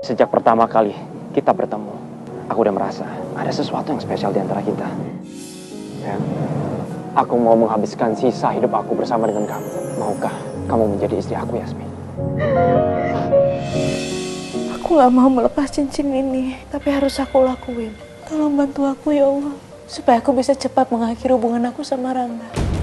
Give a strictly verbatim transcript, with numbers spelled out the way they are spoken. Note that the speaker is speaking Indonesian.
Sejak pertama kali kita bertemu, aku udah merasa ada sesuatu yang spesial di antara kita. Ya, aku mau menghabiskan sisa hidup aku bersama dengan kamu. Maukah kamu menjadi istri aku, Yasmin? Aku gak mau melepas cincin ini, tapi harus aku lakuin. Tolong bantu aku, ya Allah, supaya aku bisa cepat mengakhiri hubungan aku sama Rangga.